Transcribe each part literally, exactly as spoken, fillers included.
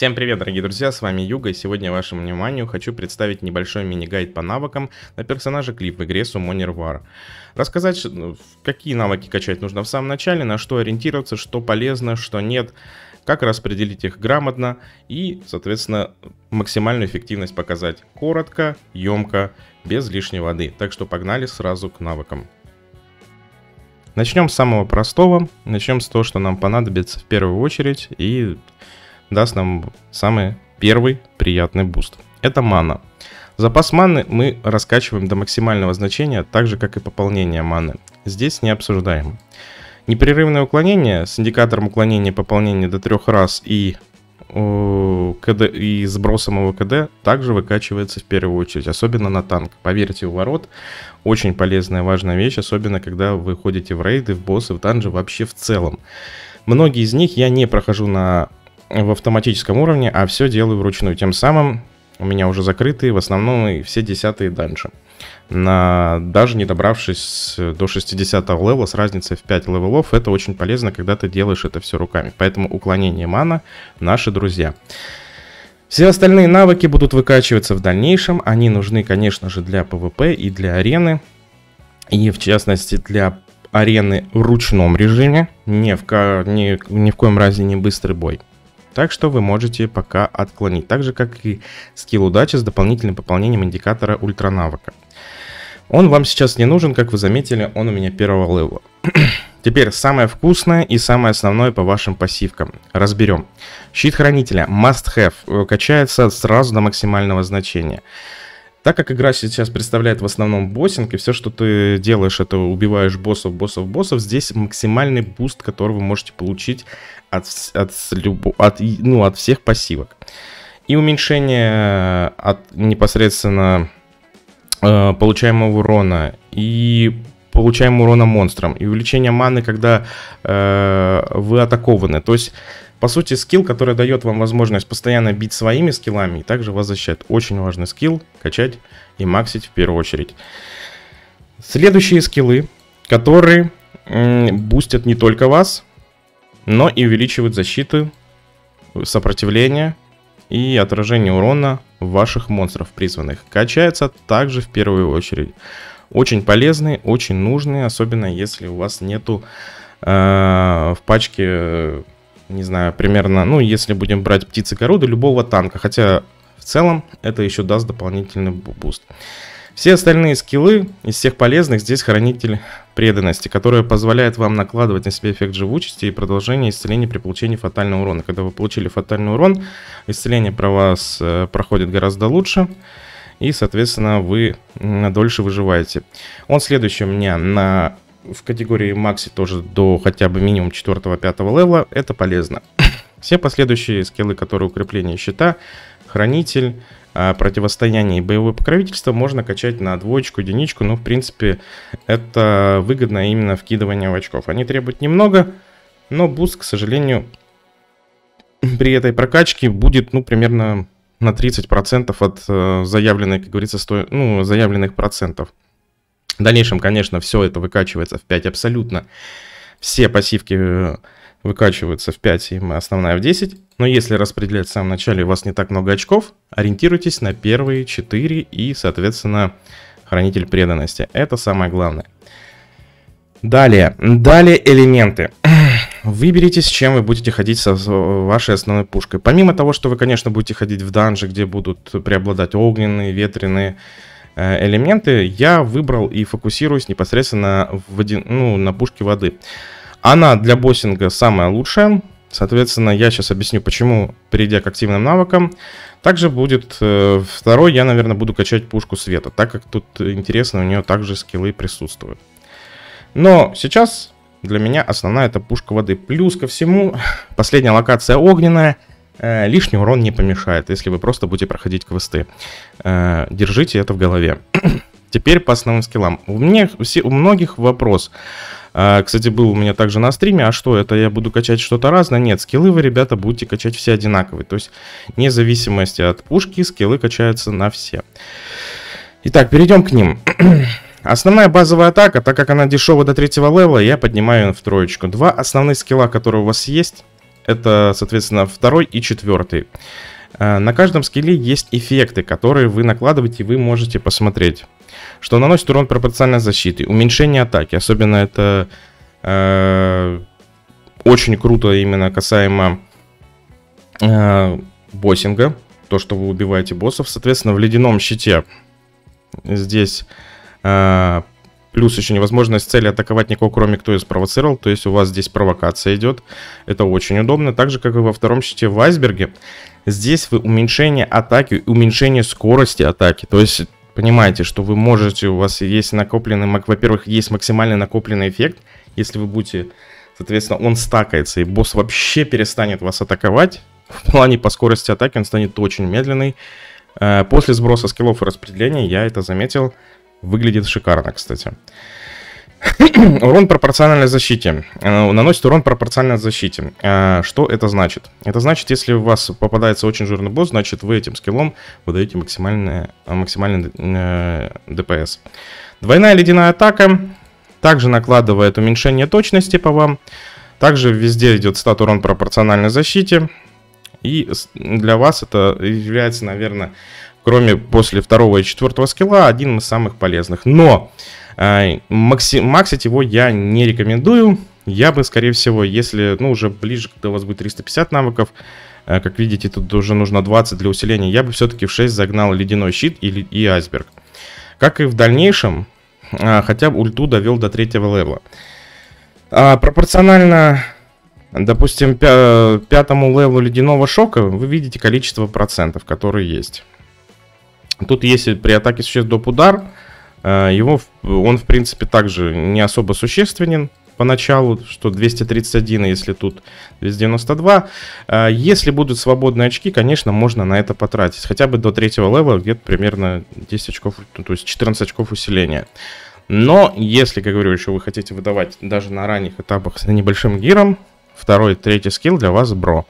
Всем привет, дорогие друзья, с вами Юга, и сегодня вашему вниманию хочу представить небольшой мини-гайд по навыкам на персонажа Клиф в игре Summoners War. Рассказать, какие навыки качать нужно в самом начале, на что ориентироваться, что полезно, что нет, как распределить их грамотно и, соответственно, максимальную эффективность показать коротко, емко, без лишней воды. Так что погнали сразу к навыкам. Начнем с самого простого, начнем с того, что нам понадобится в первую очередь и даст нам самый первый приятный буст. Это мана. Запас маны мы раскачиваем до максимального значения, так же как и пополнение маны. Здесь не обсуждаем. Непрерывное уклонение с индикатором уклонения и пополнения до трех раз и, о, КД, и сбросом его КД также выкачивается в первую очередь, особенно на танк. Поверьте, у ворот очень полезная важная вещь, особенно когда вы ходите в рейды, в боссы, в данжи вообще в целом. Многие из них я не прохожу на... в автоматическом уровне, а все делаю вручную. Тем самым у меня уже закрыты в основном все десятые данжи, на, даже не добравшись до шестидесятого левела с разницей в пять левелов. Это очень полезно, когда ты делаешь это все руками. Поэтому уклонение, мана — наши друзья. Все остальные навыки будут выкачиваться в дальнейшем. Они нужны, конечно же, для пэ вэ пэ и для арены. И в частности для арены в ручном режиме. Ни в, ко... ни... ни в коем разе не быстрый бой. Так что вы можете пока отклонить. Так же, как и скилл удачи с дополнительным пополнением индикатора ультранавыка. Он вам сейчас не нужен, как вы заметили, он у меня первого левела. Теперь самое вкусное и самое основное по вашим пассивкам. Разберем. Щит хранителя must have качается сразу до максимального значения. Так как игра сейчас представляет в основном боссинг, и все, что ты делаешь, это убиваешь боссов, боссов, боссов, здесь максимальный буст, который вы можете получить от, от, от, ну, от всех пассивок. И уменьшение от непосредственно э, получаемого урона, и получаемого урона монстрам, и увеличение маны, когда э, вы атакованы. То есть... по сути, скилл, который дает вам возможность постоянно бить своими скиллами и также вас защищает. Очень важный скилл качать и максить в первую очередь. Следующие скиллы, которые бустят не только вас, но и увеличивают защиту, сопротивление и отражение урона ваших монстров призванных. Качаются также в первую очередь. Очень полезные, очень нужные, особенно если у вас нету э, в пачке... не знаю, примерно, ну, если будем брать птицы, города, любого танка. Хотя, в целом, это еще даст дополнительный буст. Все остальные скиллы, из всех полезных, здесь хранитель преданности, которая позволяет вам накладывать на себя эффект живучести и продолжение исцеления при получении фатального урона. Когда вы получили фатальный урон, исцеление про вас э, проходит гораздо лучше. И, соответственно, вы дольше выживаете. Он следующий у меня на... в категории макси тоже до хотя бы минимум четвёртого-пятого левела. Это полезно. Все последующие скиллы, которые укрепление щита, хранитель, противостояние и боевое покровительство, можно качать на двоечку, единичку. Но в принципе это выгодно именно вкидывание в очков. Они требуют немного, но буст, к сожалению, при этой прокачке будет, ну, примерно на тридцать процентов от заявленных, как говорится, сто... ну, заявленных процентов. В дальнейшем, конечно, все это выкачивается в пять абсолютно. Все пассивки выкачиваются в пять, и основная в десять. Но если распределять в самом начале, у вас не так много очков, ориентируйтесь на первые четыре и, соответственно, хранитель преданности. Это самое главное. Далее. Далее элементы. Выберите, с чем вы будете ходить со вашей основной пушкой. Помимо того, что вы, конечно, будете ходить в данжи, где будут преобладать огненные, ветреные элементы, я выбрал и фокусируюсь непосредственно в один, ну, на пушке воды. Она для боссинга самая лучшая. Соответственно, я сейчас объясню, почему, перейдя к активным навыкам. Также будет э, второй, я, наверное, буду качать пушку света, так как тут интересно, у нее также скиллы присутствуют. Но сейчас для меня основная это пушка воды. Плюс ко всему, последняя локация огненная. Лишний урон не помешает, если вы просто будете проходить квесты. Держите это в голове. Теперь по основным скиллам. У меня все, у многих вопрос. Кстати, был у меня также на стриме: а что, это я буду качать что-то разное? Нет, скиллы вы, ребята, будете качать все одинаковые. То есть, вне зависимости от пушки, скиллы качаются на все. Итак, перейдем к ним. Основная базовая атака, так как она дешевая до третьего левела, я поднимаю ее в троечку. Два основных скилла, которые у вас есть, Это, соответственно, второй и четвертый. На каждом скилле есть эффекты, которые вы накладываете, и вы можете посмотреть, что наносит урон пропорционально защите, уменьшение атаки. Особенно это э, очень круто именно касаемо э, боссинга, то, что вы убиваете боссов. Соответственно, в ледяном щите здесь э, плюс еще невозможность цели атаковать никого, кроме кто ее спровоцировал. То есть у вас здесь провокация идет. Это очень удобно. Так же, как и во втором щите в айсберге. Здесь вы уменьшение атаки, уменьшение скорости атаки. То есть понимаете, что вы можете, у вас есть накопленный, во-первых, есть максимально накопленный эффект. Если вы будете, соответственно, он стакается, и босс вообще перестанет вас атаковать. В плане по скорости атаки он станет очень медленный. После сброса скиллов и распределения, я это заметил, выглядит шикарно, кстати. Урон пропорциональной защите. Наносит урон пропорциональной защите. Что это значит? Это значит, если у вас попадается очень жирный босс, значит вы этим скиллом выдаете максимальный, максимальный э, ДПС. Двойная ледяная атака также накладывает уменьшение точности по вам. Также везде идет стат урон пропорциональной защите. И для вас это является, наверное, кроме после второго и четвертого скилла, один из самых полезных. Но э, макси, максить его я не рекомендую. Я бы, скорее всего, если, ну, уже ближе, когда у вас будет триста пятьдесят навыков, э, как видите, тут уже нужно двадцать для усиления, я бы все-таки в шесть загнал ледяной щит и, и айсберг. Как и в дальнейшем, э, хотя бы ульту довел до третьего левела. Э, пропорционально... Допустим, пятому левелу ледяного шока вы видите количество процентов, которые есть. Тут есть при атаке существ доп. Удар. Его, он, в принципе, также не особо существенен поначалу, что двести тридцать один, если тут двести девяносто два. Если будут свободные очки, конечно, можно на это потратить. Хотя бы до третьего левела где-то примерно десять очков, то есть четырнадцать очков усиления. Но если, как говорю, еще вы хотите выдавать даже на ранних этапах с небольшим гиром, второй, третий скилл для вас бро.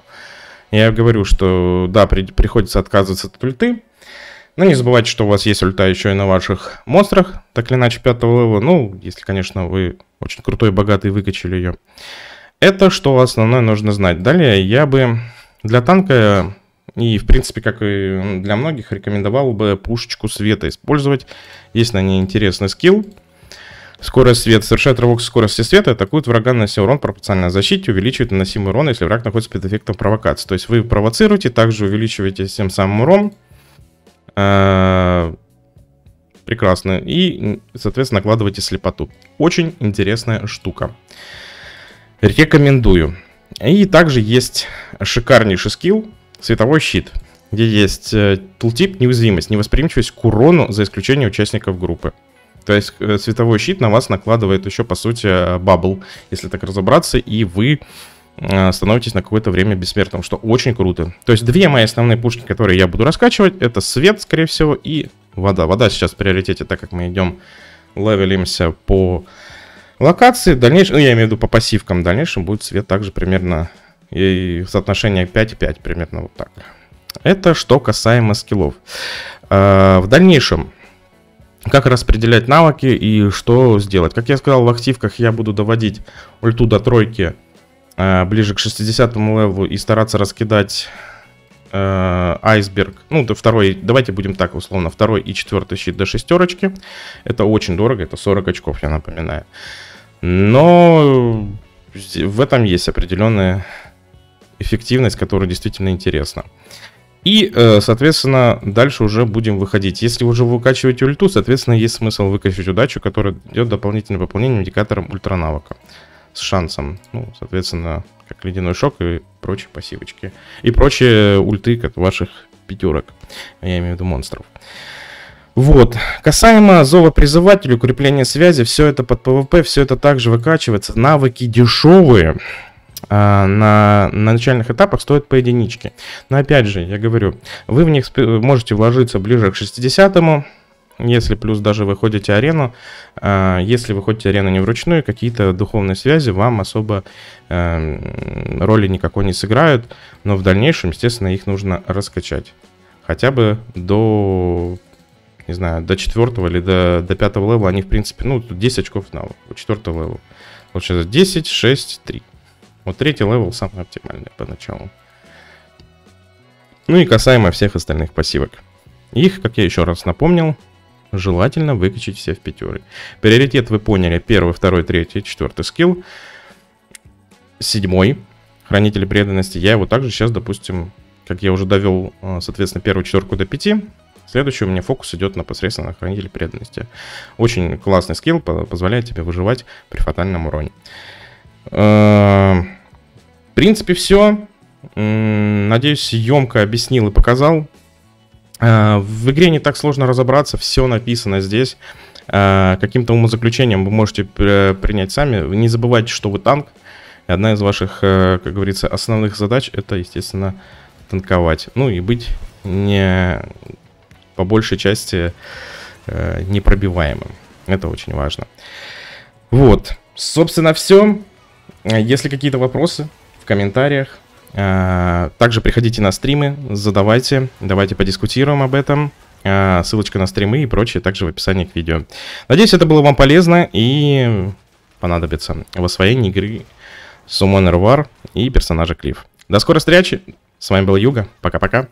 Я говорю, что да, при, приходится отказываться от ульты. Но не забывайте, что у вас есть ульта еще и на ваших монстрах. Так или иначе, пятого левела. Ну, если, конечно, вы очень крутой, богатый, выкачали ее. Это что основное нужно знать. Далее я бы для танка, и в принципе, как и для многих, рекомендовал бы пушечку света использовать. Есть на ней интересный скилл. Скорость света. Совершает рывок скорости света, атакует врага, нанося урон пропорционально защите, увеличивает наносимый урон, если враг находится под эффектом провокации. То есть вы провоцируете, также увеличиваете тем самым урон. Э-э- прекрасно. И, соответственно, накладываете слепоту. Очень интересная штука. Рекомендую. И также есть шикарнейший скилл «Световой щит», где есть тултип «Неуязвимость», невосприимчивость к урону за исключением участников группы. То есть световой щит на вас накладывает еще, по сути, бабл, если так разобраться, и вы становитесь на какое-то время бессмертным, что очень круто. То есть две мои основные пушки, которые я буду раскачивать, это свет, скорее всего, и вода. Вода сейчас в приоритете, так как мы идем, левелимся по локации. Дальнейшем, ну, я имею в виду по пассивкам, в дальнейшем будет свет также примерно, и соотношение пять пять, примерно вот так. Это что касаемо скиллов. В дальнейшем... Как распределять навыки и что сделать. Как я сказал, в активках я буду доводить ульту до тройки э, ближе к шестидесятому левелу и стараться раскидать э, айсберг. Ну, до второй, давайте будем так условно, второй и четвертый щит до шестерочки. Это очень дорого, это сорок очков, я напоминаю. Но в этом есть определенная эффективность, которая действительно интересна. И, соответственно, дальше уже будем выходить. Если уже выкачиваете ульту, соответственно, есть смысл выкачивать удачу, которая идет дополнительным пополнением индикатором ультранавыка. С шансом, ну, соответственно, как ледяной шок и прочие пассивочки. И прочие ульты, как ваших пятерок, я имею в виду монстров. Вот, касаемо зова призывателя, укрепления связи, все это под пэ вэ пэ, все это также выкачивается. Навыки дешевые. На, на начальных этапах стоят по единичке. Но опять же, я говорю, вы в них можете вложиться ближе к шестидесятому. Если плюс даже вы ходите арену, если вы ходите арену не вручную, какие-то духовные связи вам особо роли никакой не сыграют. Но в дальнейшем, естественно, их нужно раскачать. Хотя бы до... Не знаю, до четвертого или до, до пятого левела. Они, в принципе, ну, десять очков на левел. четвертого левела. Получается десять, шесть, три. Вот третий левел самый оптимальный поначалу. Ну и касаемо всех остальных пассивок. Их, как я еще раз напомнил, желательно выкачать все в пятеры. Приоритет вы поняли: первый, второй, третий, четвертый скилл. Седьмой, хранитель преданности, я его также сейчас, допустим, как я уже довел, соответственно, первую четверку до пяти. Следующий у меня фокус идет непосредственно на хранитель преданности. Очень классный скилл, позволяет тебе выживать при фатальном уроне. В принципе, все. Надеюсь, емко объяснил и показал. В игре не так сложно разобраться, все написано здесь. Каким-то умозаключением вы можете принять сами. Не забывайте, что вы танк. Одна из ваших, как говорится, основных задач — это, естественно, танковать. Ну и быть не... по большей части э, непробиваемым. Это очень важно. Вот. Собственно, все. Если какие-то вопросы, в комментариях. Э, также приходите на стримы, задавайте. Давайте подискутируем об этом. Э, ссылочка на стримы и прочее также в описании к видео. Надеюсь, это было вам полезно и понадобится в освоении игры Summoners War и персонажа Клиф. До скорой встречи. С вами был Юга. Пока-пока.